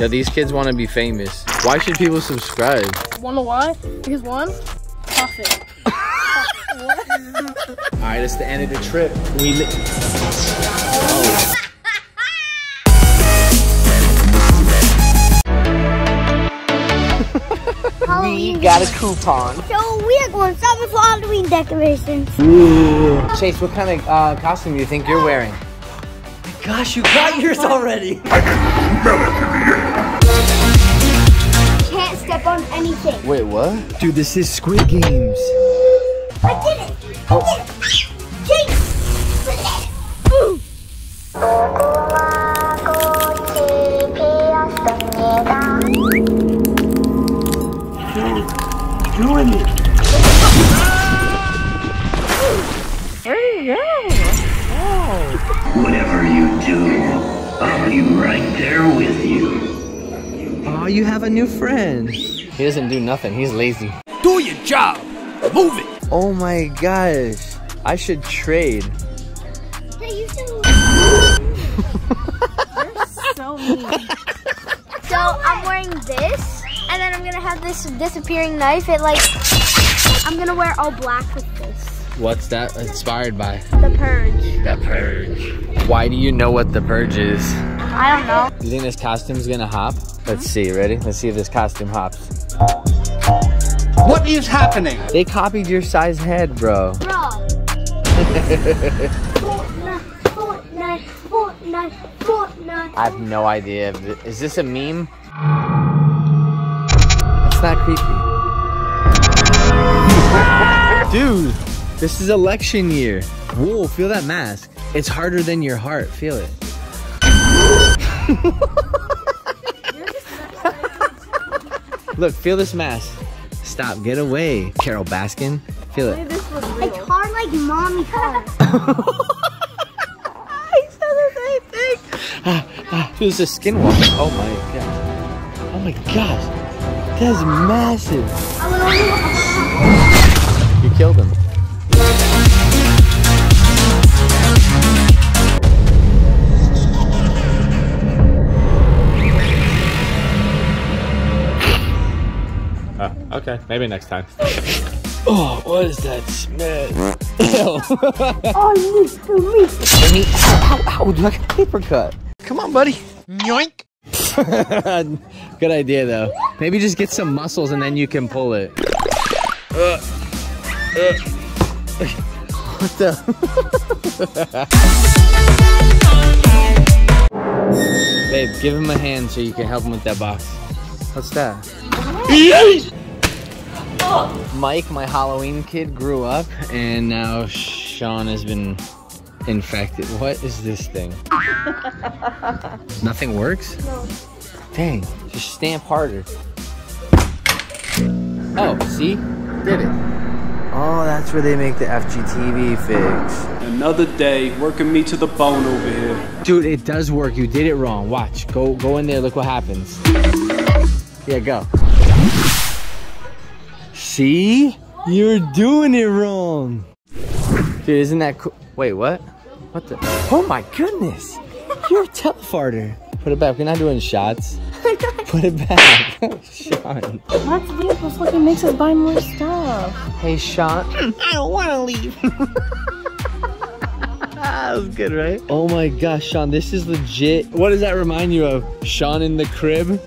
Yo, these kids want to be famous. Why should people subscribe? Wanna why? Because one, profit. All right, it's the end of the trip. Oh. We got a coupon. So we are going shopping for Halloween decorations. Ooh. Chase, what kind of costume do you think you're wearing? Oh my gosh, you got yours already. I can smell it in the air. Can't step on anything. Wait, what? Dude, this is Squid Games. I did it. Oh. I did it. Chase. Boom. Doing it. There you go. Oh. Whatever you do, I'll be right there with you. Oh, you have a new friend. He doesn't do nothing. He's lazy. Do your job. Move it. Oh my gosh. I should trade. Hey, you should. You're so mean. So I'm wearing this. And then I'm gonna have this disappearing knife. It like, I'm gonna wear all black with this. What's that inspired by? The Purge. The Purge. Why do you know what The Purge is? I don't know. You think this costume's gonna hop? Let's see, ready? Let's see if this costume hops. What is happening? They copied your size head, bro. Bro. Fortnite, Fortnite, Fortnite, Fortnite. I have no idea. Is this a meme? Not creepy. Dude, this is election year. Whoa, feel that mask. It's harder than your heart. Feel it. Look, feel this mask. Stop, get away. Carol Baskin, feel it. It's hard like mommy hard. He said the same thing. It was a skinwalker. Oh my gosh. Oh my gosh. That's massive. You killed him. Oh, okay. Maybe next time. Oh, what is that smell? I need to meet. Ow, look at the paper cut. Come on, buddy. Yoink. Good idea though. Maybe just get some muscles and then you can pull it. What the? Babe, give him a hand so you can help him with that box. What's that? Mike, my Halloween kid, grew up and now Sean has been infected. What is this thing? Nothing works? No. Dang, just stamp harder. Oh, see? Did it. Oh, that's where they make the FGTeeV fix. Another day working me to the bone over here. Dude, it does work. You did it wrong. Watch. Go in there, look what happens. Yeah, go. See? You're doing it wrong. Dude, isn't that cool? Wait, what? What the? Oh my goodness! You're a telefarter. Put it back. We're not doing shots. Put it back. Sean. Let's do it. This fucking makes us buy more stuff. Hey, Sean. I don't want to leave. That was good, right? Oh my gosh, Sean. This is legit. What does that remind you of? Sean in the crib?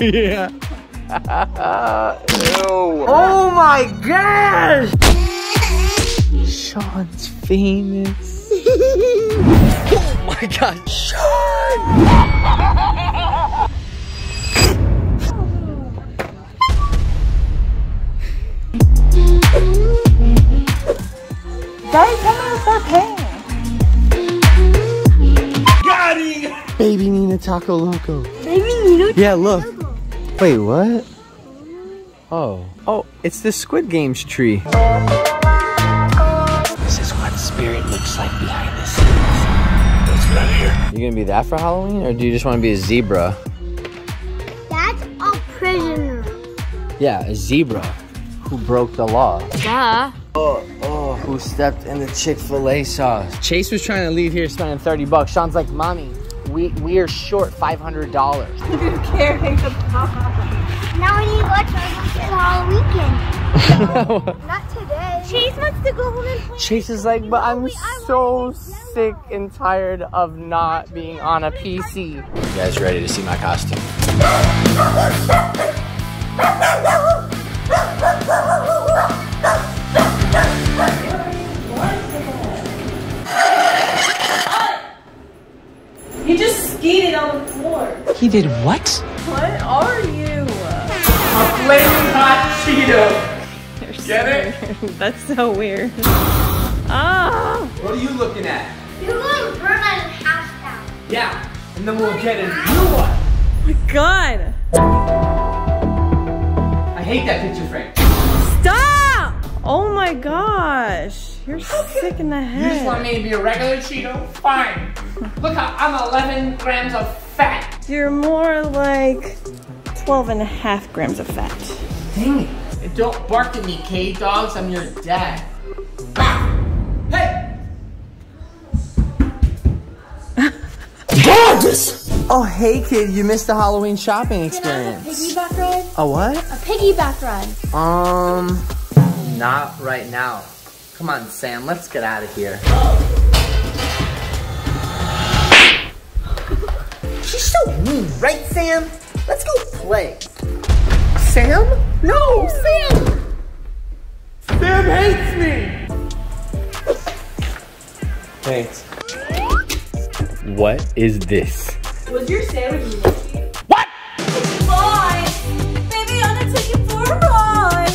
Yeah. Ew. Oh my gosh! Sean's famous. Oh my god, Sean! Daddy, come on, stop paying. Got it! Baby Nina Taco Loco. Baby Nina Taco Loco. Yeah, look. Wait, what? Oh. Oh, it's the Squid Games tree. Spirit looks like behind the scenes. Let's get out of here. You gonna be that for Halloween, or do you just want to be a zebra? That's a prisoner. Yeah, a zebra who broke the law. Yeah. Oh, who stepped in the Chick-fil-A sauce. Chase was trying to leave here spending $30. Sean's like, mommy, We are short $500. You're carrying a box. Now we need to watch Halloween Weekend. Not today. Chase wants to go home and play. Chase is like, but I'm so sick and tired of not being on a PC. You guys ready to see my costume? He just skated on the floor. He did what? What are you? A flaming hot Cheeto. Get it? Weird. That's so weird. Ah! Oh. What are you looking at? You're going to burn out of the house down. Yeah, and then we'll get a new one. Oh my God. I hate that picture frame. Stop! Oh my gosh. You're sick in the head. You just want me to be a regular Cheeto? Fine. Look how I'm 11 grams of fat. You're more like 12 and a half grams of fat. Dang it. And don't bark at me, K-Dogs. I'm your dad. Hey! Gorgeous! Oh, hey, kid. You missed the Halloween shopping experience. Can I have a piggyback ride? A what? A piggyback ride. Not right now. Come on, Sam. Let's get out of here. She's so mean, right, Sam? Let's go play. Sam? No, Sam! Sam hates me! Thanks. What is this? Was your sandwich nasty? What? Bye! Baby, I'm gonna take you for a ride!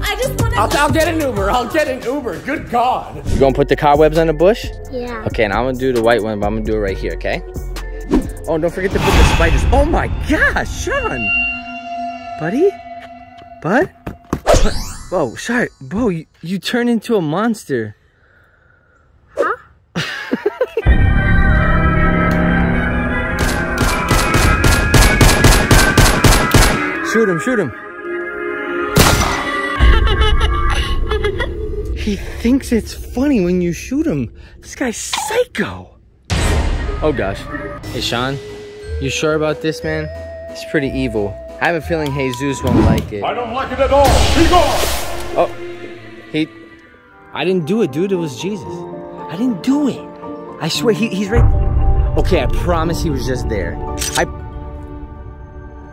I just wanna- I'll get an Uber, I'll get an Uber, good God! You gonna put the cobwebs on the bush? Yeah. Okay, and I'm gonna do the white one, but I'm gonna do it right here, okay? Oh, don't forget to put the spiders. Oh my gosh, Sean! Buddy? Bud? Whoa, sorry. Bo, you turn into a monster. Huh? Shoot him, shoot him. He thinks it's funny when you shoot him. This guy's psycho. Oh gosh. Hey Sean, you sure about this, man? It's pretty evil. I have a feeling Jesus won't like it. I don't like it at all. Be gone! Oh, I didn't do it, dude. It was Jesus. I didn't do it. I swear, he's right there. Okay, I promise he was just there. I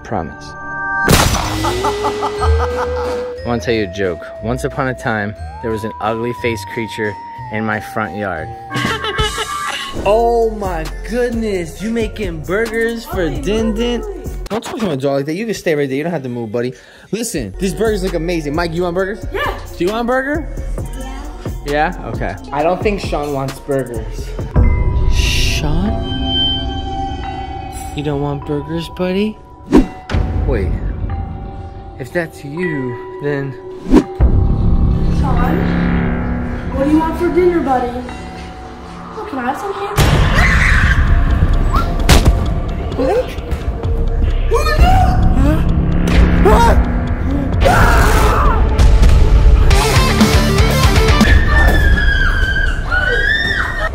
promise. I want to tell you a joke. Once upon a time, there was an ugly-faced creature in my front yard. Oh my goodness, you making burgers for Din Din? Don't talk to my dog like that. You can stay right there. You don't have to move, buddy. Listen, these burgers look amazing. Mike, you want burgers? Yeah. Do you want a burger? Yeah. Yeah? Okay. I don't think Sean wants burgers. Sean? You don't want burgers, buddy? Wait. If that's you, then... Sean? What do you want for dinner, buddy? Can I have some here? What? What did I do? Huh? Ah!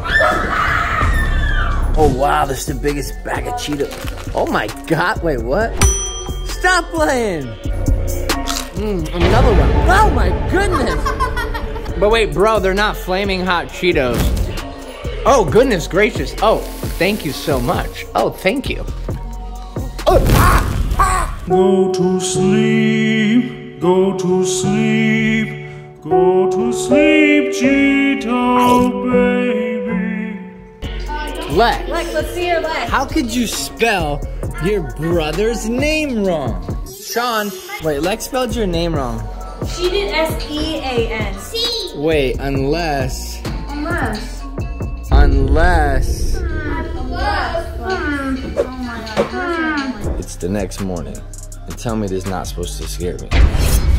Ah! Oh wow, this is the biggest bag of Cheetos. Oh my God, wait, what? Stop playing! Another one. Oh my goodness! But wait, bro, they're not flaming hot Cheetos. Oh, goodness gracious. Oh, thank you so much. Oh, thank you. Oh. Ah, ah. Go to sleep. Go to sleep. Go to sleep, Cheeto baby. Lex. Lex, let's see your Lex. How could you spell your brother's name wrong? Sean, wait, Lex spelled your name wrong. She did S-E-A-N. C. Wait, unless. Unless. Unless it's the next morning and tell me this is not supposed to scare me.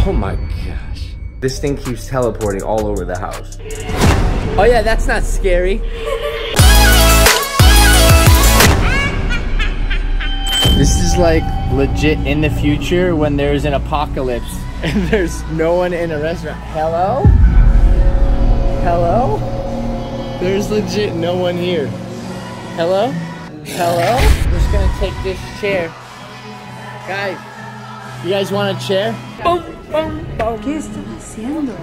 Oh my gosh. This thing keeps teleporting all over the house. Oh yeah, that's not scary. This is like legit in the future when there's an apocalypse and there's no one in a restaurant. Hello? Hello? There's legit no one here. Hello? Hello? I'm just gonna take this chair. Guys, you guys want a chair? Boom, boom, boom. ¿Qué estás haciendo?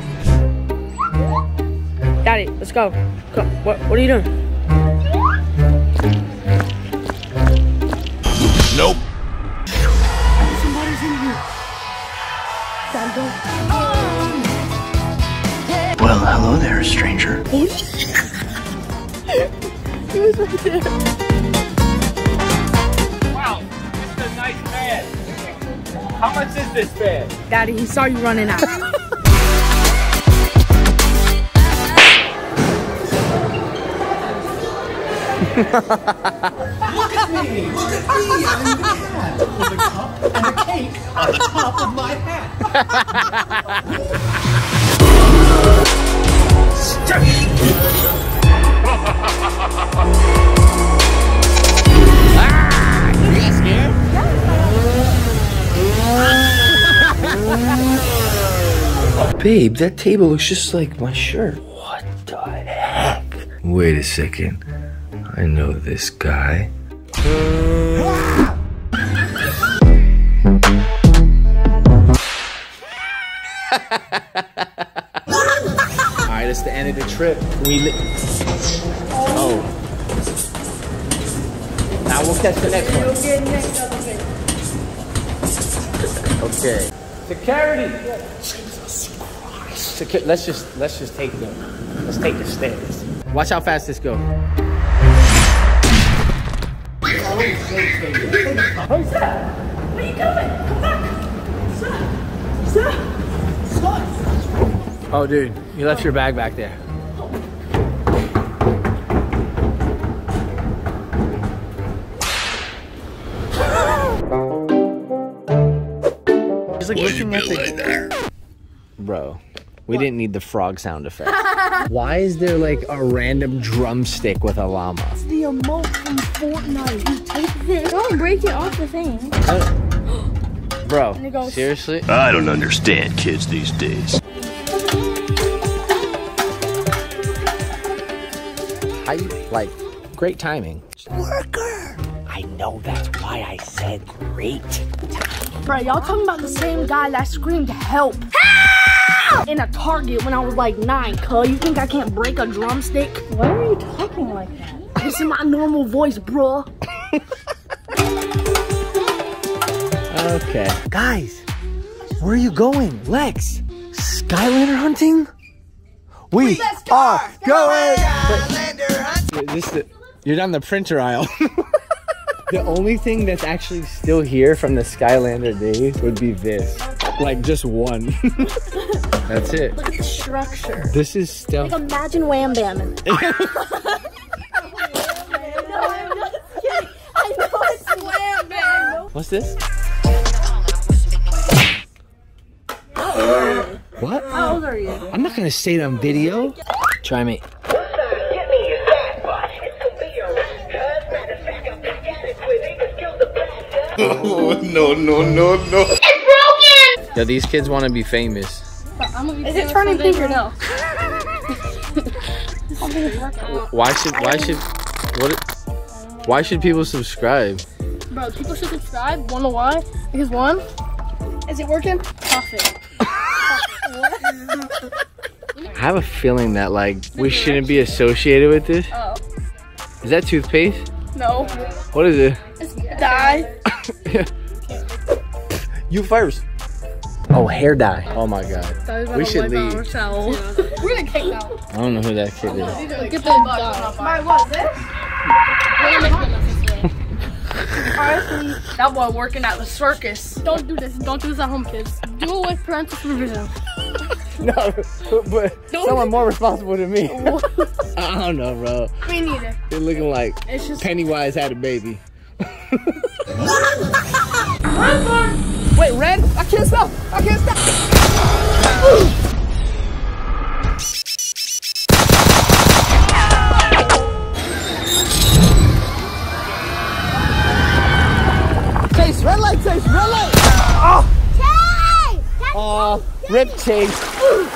Daddy, let's go. Come, what are you doing? Nope. Somebody's in here. Gotta go. Well, hello there, stranger. Oh, shit. He was right there. Wow, this is a nice bed. How much is this bed? Daddy, he saw you running out. Look at me! Look at me! I'm in the hat with a cup and a cake on the top of my hat. Ah, you guys scared? Yeah. Babe, that table looks just like my shirt. What the heck? Wait a second. I know this guy. Alright, it's the end of the trip. Oh. Now we'll catch the next one. Okay. Security. Jesus Christ. Let's just take them. Let's take the stairs. Watch how fast this goes. Hey, sir. Where are you going? Come back. Sir. Sir. Sir. Oh, dude. You left your bag back there. Like looking at the... Bro, we didn't need the frog sound effect. Why is there like a random drumstick with a llama? It's the emote from Fortnite. You take this. Don't break it off the thing. Bro, seriously? I don't understand kids these days. I like great timing. Worker! I know, that's why I said great timing. Bro, y'all talking about the same guy that screamed help, help! In a Target when I was like 9, cuz. You think I can't break a drumstick? Why are you talking like that? This is my normal voice, bro. Okay. Guys, where are you going? Lex, Skylander hunting? We are going! Skylander hunting! You're down the printer aisle. The only thing that's actually still here from the Skylander days would be this. Like, just one. That's it. Look at the structure. This is stuff. Like, imagine Wham Bam in there. No, I'm just kidding. I know it's Wham Bam. What's this? What? How old are you? I'm not gonna say it on video. Try me. Oh, no, no, no, no. It's broken! Yo, these kids want to be famous. Is it turning pink or no? Why should people subscribe? Bro, people should subscribe. Wanna know why? Because one, is it working? Profit. I have a feeling that, like, we shouldn't be associated with this. Oh. Is that toothpaste? No. What is it? It's dye. You first. Oh, hair dye. Oh my god. We should leave. We're gonna kick out. I don't know who that kid is. Get the my what? This? Honestly, that boy working at the circus. Don't do this. Don't do this at home, kids. Do it with parental supervision. No, but someone more responsible than me. I don't know, bro. Me neither. They're looking like it's just Pennywise had a baby. Wait, red? I can't stop. I can't stop. Chase, red light, Chase, red light. Oh. Chase! Rip Chase.